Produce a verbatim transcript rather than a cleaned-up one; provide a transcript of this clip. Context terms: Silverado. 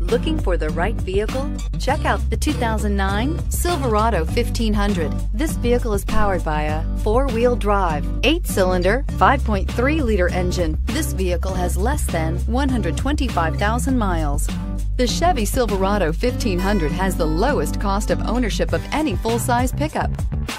Looking for the right vehicle? Check out the two thousand nine Silverado fifteen hundred. This vehicle is powered by a four-wheel drive, eight-cylinder, five point three liter engine. This vehicle has less than one hundred twenty-five thousand miles. The Chevy Silverado fifteen hundred has the lowest cost of ownership of any full-size pickup.